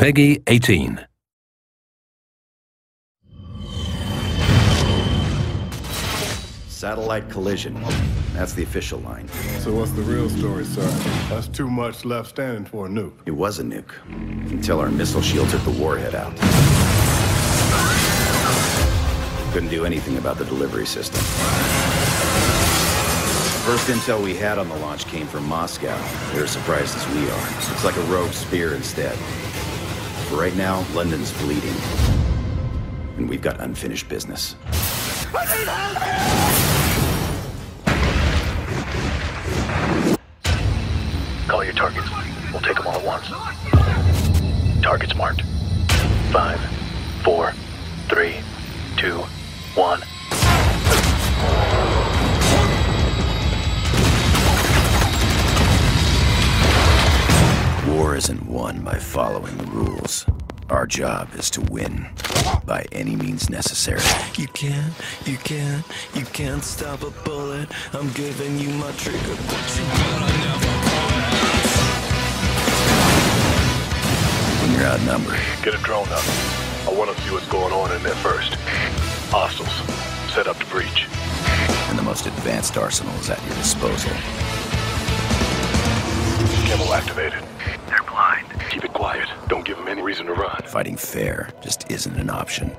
PEGI 18. Satellite collision. That's the official line. So what's the real story, sir? That's too much left standing for a nuke. It was a nuke. Until our missile shield took the warhead out. Couldn't do anything about the delivery system. First intel we had on the launch came from Moscow. They're as surprised as we are. It's like a rogue spear instead. For right now, London's bleeding. And we've got unfinished business. I need help! Call your targets. We'll take them all at once. Targets marked. 5, 4, 3, 2, 1. War isn't won by following the rules. Our job is to win by any means necessary. You can't stop a bullet. I'm giving you my trigger, but you gotta never. You're outnumbered. Get a drone up. I want to see what's going on in there first. Hostiles, set up the breach. And the most advanced arsenal is at your disposal. Chemical activated. They're blind. Keep it quiet. Don't give them any reason to run. Fighting fair just isn't an option.